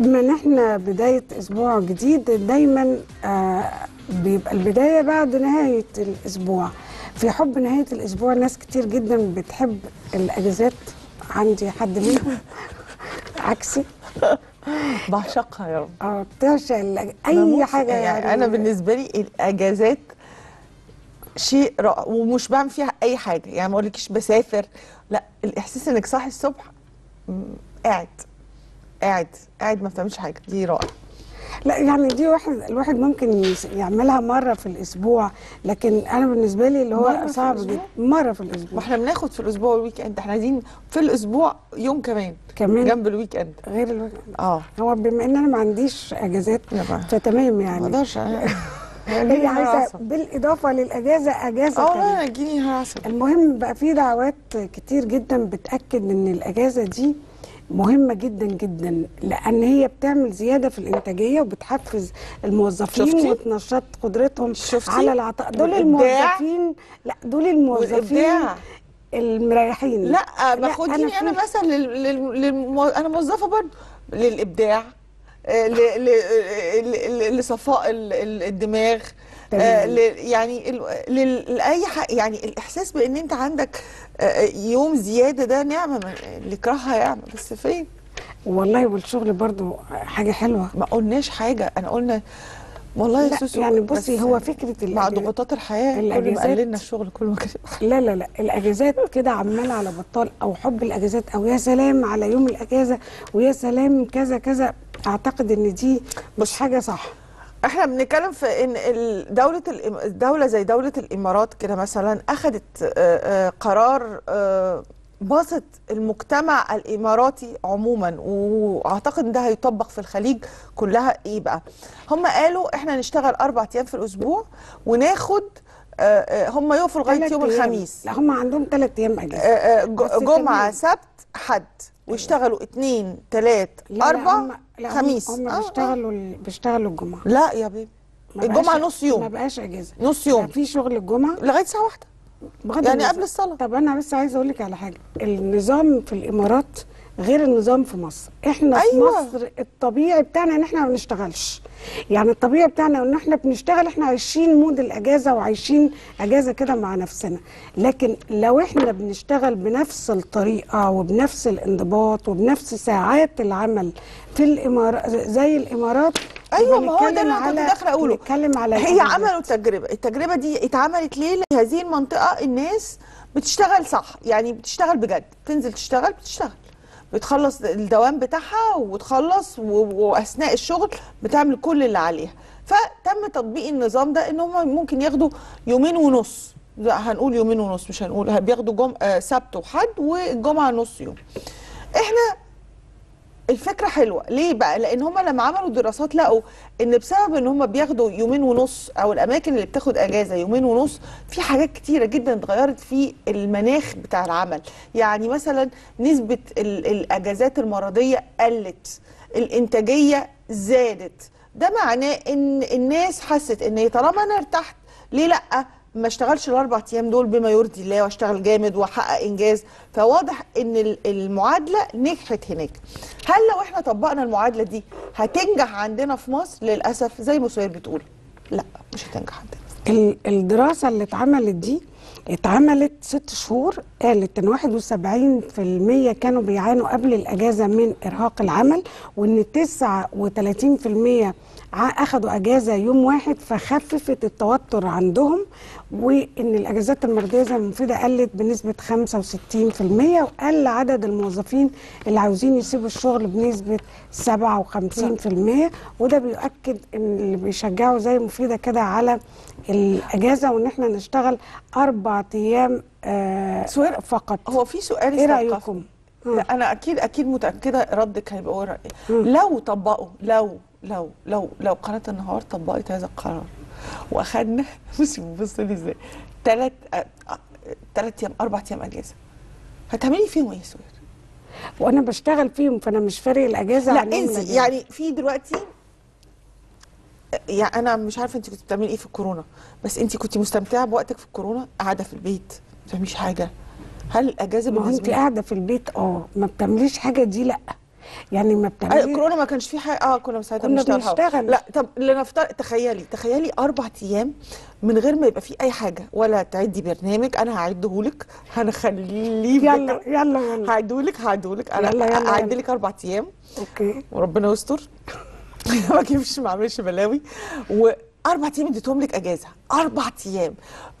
بما ان احنا بدايه اسبوع جديد دايما بيبقى البدايه بعد نهايه الاسبوع. في حب نهايه الاسبوع ناس كتير جدا بتحب الاجازات، عندي حد منهم عكسي بعشقها يا رب. بتعشق اي حاجه يعني انا بالنسبه لي الاجازات شيء رائع ومش بعمل فيها اي حاجه، يعني ما اقولكيش بسافر، لا، الاحساس انك صاحي الصبح قاعد ما بتعملش حاجه، دي رائعه. لا يعني دي الواحد ممكن يعملها مره في الاسبوع، لكن انا بالنسبه لي اللي هو صعب جدا مره في الاسبوع. ما احنا بناخد في الاسبوع والويك اند، احنا عايزين في الاسبوع يوم كمان جنب الويك اند غير الويك اند. هو بما ان انا ما عنديش اجازات فتمام، يعني ما اقدرش هي عايزه بالاضافه للاجازه اجازه تانية. اديني هعسل. المهم بقى في دعوات كتير جدا بتاكد ان الاجازه دي مهمة جدا جدا، لأن هي بتعمل زيادة في الإنتاجية وبتحفز الموظفين. شفتي؟ وتنشط قدرتهم. شفتي؟ على العطاء. دول الموظفين، لا دول الموظفين المريحين. لا باخدني أنا مثلا أنا موظفة برضه للإبداع، لصفاء الدماغ، يعني لأي حاجة، يعني الإحساس بإن أنت عندك يوم زيادة ده نعمة، اللي كرهها يعني، بس فين والله. والشغل برضو حاجة حلوة، ما قلناش حاجة، أنا قلنا والله يا سوسو يعني بصي، هو فكرة مع ضغوطات الحياة كل ما قللنا الشغل كل ما كده. لا لا لا، الأجازات كده عمال على بطال، أو حب الأجازات، أو يا سلام على يوم الأجازة، ويا سلام كذا كذا. أعتقد إن دي مش حاجة صح. احنا بنتكلم في ان الدوله زي دوله الامارات كده مثلا اخذت قرار باسط المجتمع الاماراتي عموما، واعتقد ده هيطبق في الخليج كلها. ايه بقى؟ هم قالوا احنا نشتغل 4 ايام في الاسبوع وناخد هم يقفوا لغايه يوم الخميس. لا هم عندهم 3 ايام اجازه، جمعه سبت حد، ويشتغلوا 2 3 4 خميس. هم بيشتغلوا الجمعه. لا يا بيبي الجمعه نص يوم، ما بقاش اجازه، نص يوم في شغل الجمعه لغايه الساعه 1 يعني قبل الصلاه. طب انا بس عايزه اقول لك على حاجه، النظام في الامارات غير النظام في مصر. احنا في مصر الطبيعي بتاعنا ان احنا ما بنشتغلش، يعني الطبيعي بتاعنا ان احنا بنشتغل، احنا عايشين مود الاجازه وعايشين اجازه كده مع نفسنا. لكن لو احنا بنشتغل بنفس الطريقه وبنفس الانضباط وبنفس ساعات العمل في الامارات زي الامارات. ايوه، ما هو ده اللي انا كنت داخله اقوله. بنتكلم على هي عملوا التجربه دي اتعملت ليه؟ هذه المنطقه الناس بتشتغل صح، يعني بتشتغل بجد، تنزل تشتغل، بتشتغل، بتخلص الدوام بتاعها وتخلص، واثناء الشغل بتعمل كل اللي عليها. فتم تطبيق النظام ده ان هم ممكن ياخدوا 2.5 يوم، هنقول 2.5 يوم، مش هنقول بياخدوا سبت وحد والجمعه نص يوم. احنا الفكره حلوه ليه بقى؟ لان هم لما عملوا دراسات لقوا ان بسبب ان هم بياخدوا 2.5 يوم، او الاماكن اللي بتاخد اجازه 2.5 يوم، في حاجات كتيره جدا اتغيرت في المناخ بتاع العمل. يعني مثلا نسبه الاجازات المرضيه قلت، الانتاجيه زادت. ده معناه ان الناس حست ان طالما انا ارتحت ليه لا ما اشتغلش ال4 ايام دول بما يرضي الله، واشتغل جامد واحقق انجاز. فواضح ان المعادله نجحت هناك. هل لو احنا طبقنا المعادله دي هتنجح عندنا في مصر؟ للاسف زي ما سهير بتقول، لا مش هتنجح عندنا. الدراسه اللي اتعملت دي اتعملت 6 شهور، قالت ان 71% كانوا بيعانوا قبل الاجازه من ارهاق العمل، وان 39% اخدوا اجازه يوم واحد فخففت التوتر عندهم، وان الاجازات المرضيه زي ما مفيده قلت بنسبه 65%، وقل عدد الموظفين اللي عاوزين يسيبوا الشغل بنسبه 57%. وده بيؤكد ان اللي بيشجعوا زي مفيده كده على الاجازه، وان احنا نشتغل 4 ايام سؤال فقط. هو في سؤال ايه رايكم؟ لا انا اكيد متاكده ردك هيبقى ورق. لو طبقوا لو قناه النهار طبقت هذا القرار واخدنا، بصي لي ازاي، 3 ايام 4 ايام اجازه، هتعملي فيهم ايه يا سهير؟ وانا بشتغل فيهم فانا مش فارق الاجازه. لا انسي، يعني في دلوقتي، يعني انا مش عارفه انت كنت بتعملي ايه في الكورونا، بس انت كنت مستمتعه بوقتك في الكورونا، قاعده في البيت ما بتعمليش حاجه. هل الاجازه بالنسبه لك انت قاعده في البيت ما بتعمليش حاجه دي؟ لا يعني ما بتعملش. كورونا ما كانش في حاجه. كنا ساعتها بنشتغل. لا طب اللي نفترض، تخيلي 4 ايام من غير ما يبقى في اي حاجه، ولا تعدي برنامج. انا هعدهولك، هنخليه يلا هعدهولك انا هعدلك 4 ايام. اوكي، وربنا يستر ما اجيبش ما اعملش بلاوي. و4 ايام اديتهم لك اجازه، 4 ايام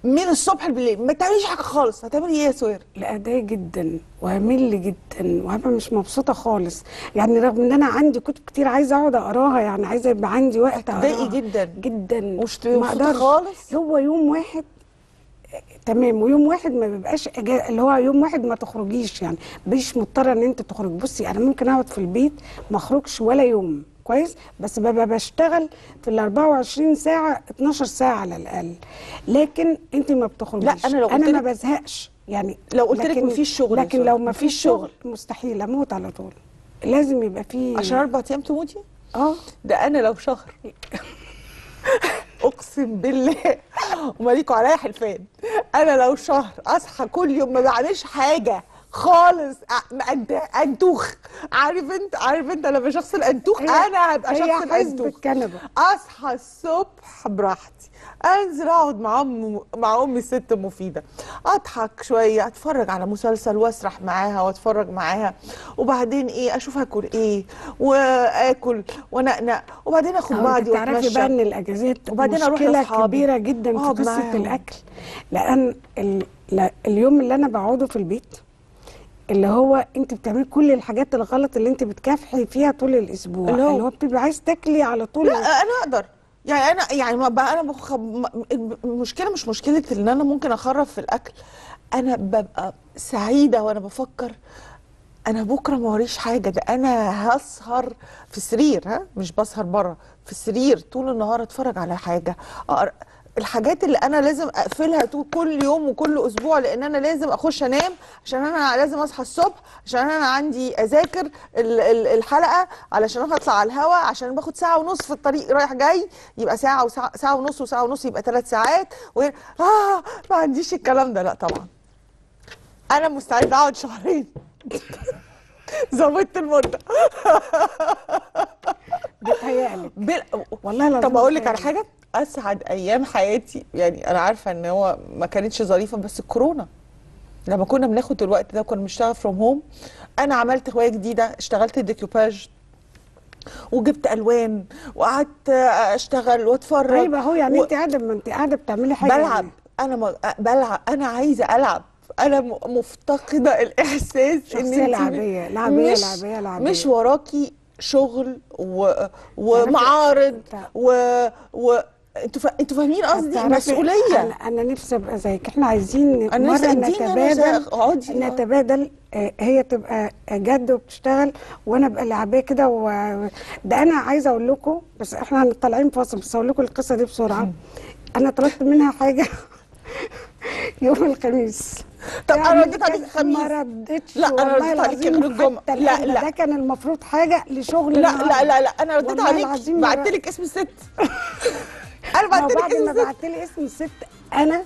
من الصبح بالليل ما تعمليش حاجه خالص. هتعملي ايه يا سهير؟ لا ده جدا وهمل جدا وهبقى مش مبسوطه خالص، يعني رغم ان انا عندي كتب كتير عايزه اقعد اقراها، يعني عايزه يبقى عندي وقت اقراها. هتضايقي جدا جدا وما اقدرش خالص. هو يوم واحد تمام، ويوم واحد ما بيبقاش اللي هو يوم واحد ما تخرجيش، يعني مش مضطره ان انت تخرج. بصي انا ممكن اقعد في البيت ما اخرجش ولا يوم كويس، بس ببقى بشتغل في ال 24 ساعة 12 ساعة على الأقل. لكن أنت ما بتخرجيش. لا أنا ما بزهقش، يعني لو قلت لك مفيش شغل. لكن لو مفيش شغل مستحيل أموت على طول، لازم يبقى فيه. عشان 4 أيام تموتي؟ ده أنا لو شهر أقسم بالله وماليكوا عليا حلفان، أنا لو شهر أصحى كل يوم ما بعملش حاجة خالص، انتوخ. عارف انت لما شخص الانتوخ، انا هبقى شخص الانتوخ. اصحى الصبح براحتي، انزل اقعد مع امي الست مفيده، اضحك شويه، اتفرج على مسلسل واسرح معاها واتفرج معاها، وبعدين ايه اشوف هاكل ايه واكل ونقنق، وبعدين اخد بعضي واتمشى. تعرفي بقى ان الاجازات وبعدين اروح مشكله كبيره جدا في قصه الاكل، لان اليوم اللي انا بقعده في البيت اللي هو انت بتعملي كل الحاجات الغلط اللي انت بتكافحي فيها طول الاسبوع، اللي هو بتبقى عايز تاكلي على طول. لا انا اقدر، يعني انا يعني المشكله مش مشكله ان انا ممكن اخرف في الاكل. انا ببقى سعيده وانا بفكر انا بكره ما وريش حاجه، ده انا هسهر في السرير، مش بسهر بره، في السرير طول النهار اتفرج على حاجه، الحاجات اللي انا لازم اقفلها طول كل يوم وكل اسبوع، لان انا لازم اخش انام، عشان انا لازم اصحى الصبح، عشان انا عندي اذاكر الحلقه، علشان انا هطلع على الهوا، عشان باخد ساعه ونص في الطريق رايح جاي، يبقى ساعه وساعه ونص وساعه ونص، يبقى 3 ساعات ما عنديش الكلام ده. لا طبعا انا مستعده اقعد 2 شهر زودت المده بتهيألك والله العظيم. طب اقول لك على حاجه، اسعد ايام حياتي، يعني انا عارفه ان هو ما كانتش ظريفه، بس الكورونا لما كنا بناخد الوقت ده وكنا بنشتغل فروم هوم، انا عملت هوايه جديده، اشتغلت ديكوباج وجبت الوان وقعدت اشتغل واتفرج. طيب اهو، يعني انت قاعده، ما انت قاعده بتعملي حاجه. بلعب، انا بلعب، انا عايزه العب، انا مفتقده الاحساس ان انت لعبيه لعبيه لعبيه لعبيه، مش وراكي شغل ومعارض انتوا فاهمين قصدي؟ مسؤوليه. انا نفسي ابقى زيك، احنا عايزين مره نتبادل، هي تبقى جد وبتشتغل وانا ابقى لعبيه كده. ده انا عايزه اقول لكم، بس احنا طالعين فاصل، بس اقول لكم القصه دي بسرعه. انا طلبت منها حاجه يوم الخميس. طب يعني انا رديت عليك الخميس؟ ما ردتش. لا انا رديت عليك يوم الجمعه. لا ده كان المفروض حاجه لشغل. لا انا رديت عليك، بعت لك اسم الست. انا بعت لك اسم الست. بعد ما بعت لي اسم الست انا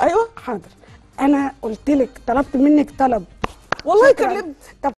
ايوه حاضر، انا قلت لك طلبت منك طلب والله كلمت.